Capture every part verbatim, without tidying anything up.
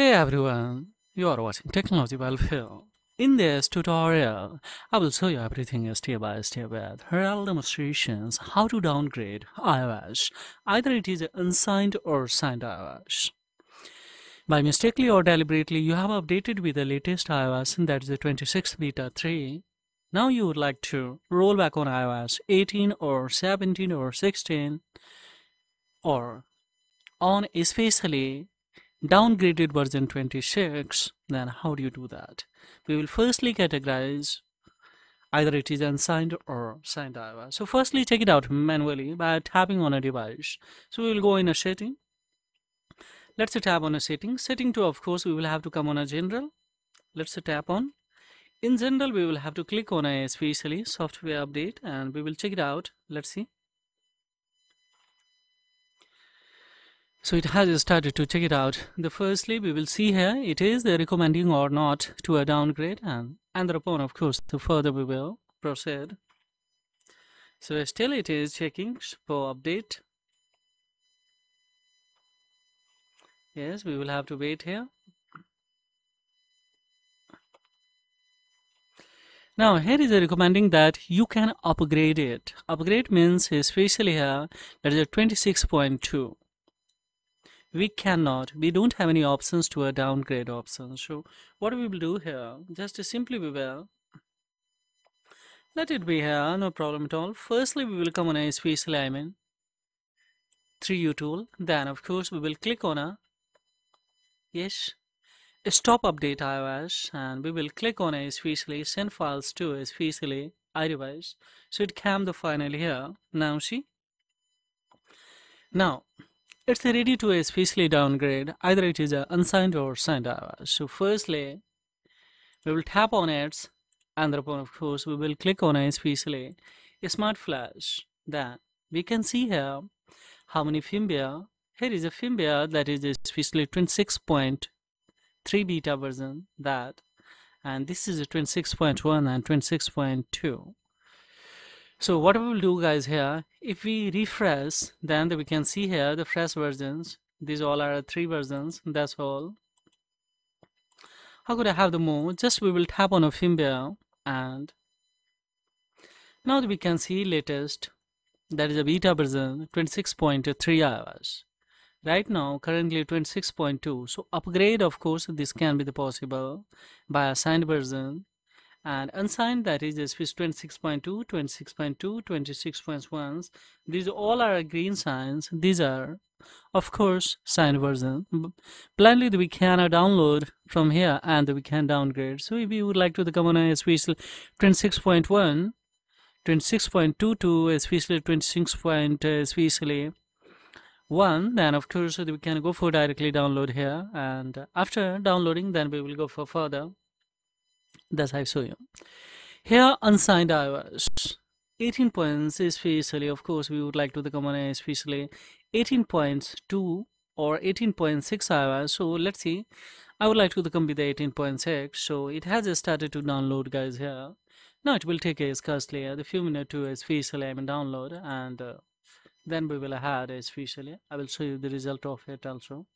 Hey everyone, you are watching Technology Welfare. In this tutorial, I will show you everything step by step with real demonstrations how to downgrade iOS, either it is unsigned or signed iOS. By mistakenly or deliberately, you have updated with the latest iOS, and that is the twenty-six beta three. Now you would like to roll back on iOS eighteen or seventeen or sixteen, or on especially downgraded version twenty-six. Then how do you do that? We will firstly categorize either it is unsigned or signed iOS. So firstly check it out manually by tapping on a device. So we will go in a setting. Let's tap on a setting. Setting two, of course, we will have to come on a general. Let's tap on. In general, we will have to click on a S V C L software update and we will check it out. Let's see. So it has started to check it out. The firstly, we will see here it is the recommending or not to a downgrade, and and thereupon, of course, the further we will proceed. So still it is checking for update. Yes, we will have to wait here. Now here is a recommending that you can upgrade it. Upgrade means especially here that is a twenty-six point two. We cannot, we don't have any options to a downgrade option. So what we will do here, just simply we will let it be here, no problem at all. Firstly, we will come on a special I mean three U tool. Then of course we will click on a yes stop update iOS, and we will click on a specially send files to a specially iDevice. So it came the final here. Now see, now it's ready to especially downgrade, either it is a unsigned or signed iOS. So firstly, we will tap on it, and thereupon of course we will click on especially Smart Flash. Then we can see here how many FIMBIA. Here is a FIMBIA that is especially twenty-six point three beta version that, and this is a twenty-six point one and twenty-six point two. So what we will do, guys, here, if we refresh, then we can see here the fresh versions. These all are three versions, that's all. How could I have the more? Just we will tap on a FIMBIA, and now we can see latest, that is a beta version, twenty-six point three iOS. Right now, currently twenty-six point two. So upgrade, of course, this can be the possible by a signed version. And unsigned, that is twenty-six point two, twenty-six point two, twenty-six point one. These all are green signs. These are, of course, signed version. Plainly, we can download from here and we can downgrade. So if you would like to come on a special twenty-six point one, twenty-six point two to especially twenty-six point one, then of course we can go for directly download here. And after downloading, then we will go for further. That's how I show you. Here unsigned iOS eighteen points especially, of course we would like to the common especially eighteen point two or eighteen point six iOS. So let's see, I would like to the come with the eighteen point six. So it has started to download, guys, here. Now it will take a scarcely a few minutes to especially I mean download, and uh, then we will add especially. I will show you the result of it also.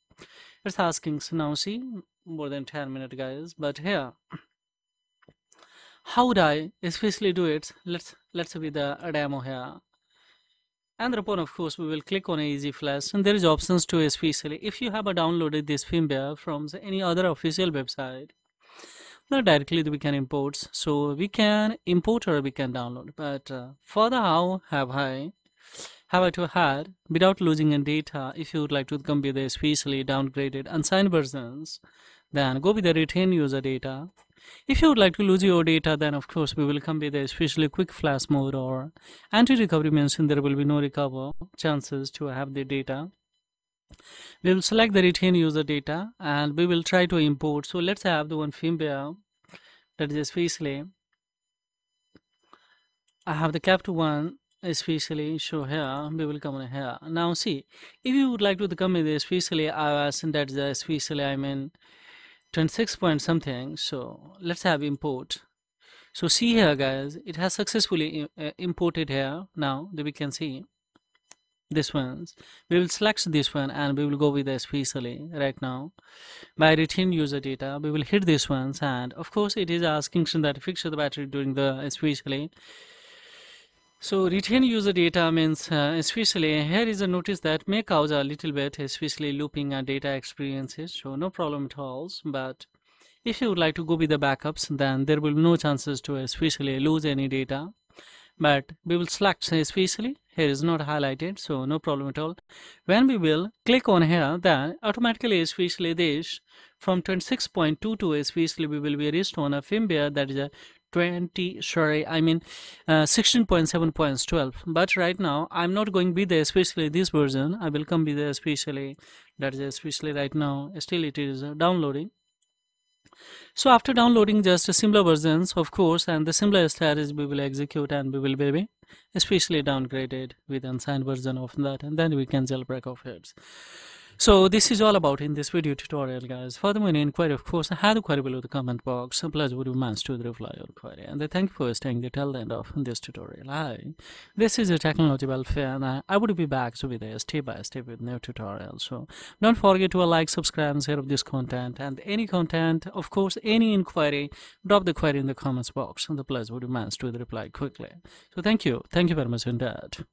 It's asking, so now see, more than ten minutes, guys. But here how would I especially do it? Let's let's be the a demo here, and thereupon of course we will click on Easy Flash, and there is options to especially. If you have a downloaded this FIMBIA from any other official website, not directly we can import. So we can import or we can download. But uh, further, how have I have I to add without losing any data? If you would like to come with the especially downgraded unsigned versions, then go with the retain user data. If you would like to lose your data, then of course we will come with a specially quick flash mode or anti-recovery mention. There will be no recover chances to have the data. We will select the retain user data and we will try to import. So let's have the one FIMBIA that is especially. I have the capped one especially. So here we will come on here. Now see, if you would like to come with especially iOS and that is especially I mean twenty-six point something. So let's have import. So see here, guys, it has successfully uh, imported here. Now that we can see this ones. We will select this one and we will go with S V C L right now. By retain user data, we will hit this ones, and of course it is asking that fix the battery during the S V C L. So retain user data means uh, S V C L. Here is a notice that may cause a little bit S V C L looping and data experiences, so no problem at all. But if you would like to go with the backups, then there will be no chances to S V C L lose any data. But we will select S V C L. Here is not highlighted, so no problem at all. When we will click on here, then automatically S V C L this from twenty-six point two to S V C L we will be reached on a FIMBIA, that is a twenty sorry I mean uh, sixteen point seven point twelve. But right now I'm not going with the S V C L this version. I will come with the S V C L, that is S V C L right now. Still it is downloading. So after downloading just similar versions, of course, and the similar strategies we will execute, and we will be especially downgraded with unsigned version of that, and then we can jailbreak of it. So this is all about in this video tutorial, guys. For the more inquiry, of course, I have a query below the comment box. Plus, would you mind to reply your query? And I thank you for staying till the end of this tutorial. Hi, this is a Technology Welfare, and I, I would be back with a step by step with new tutorial. So don't forget to like, subscribe, and share of this content, and any content, of course, any inquiry, drop the query in the comments box. And the plus would you mind to reply quickly. So thank you, thank you very much indeed.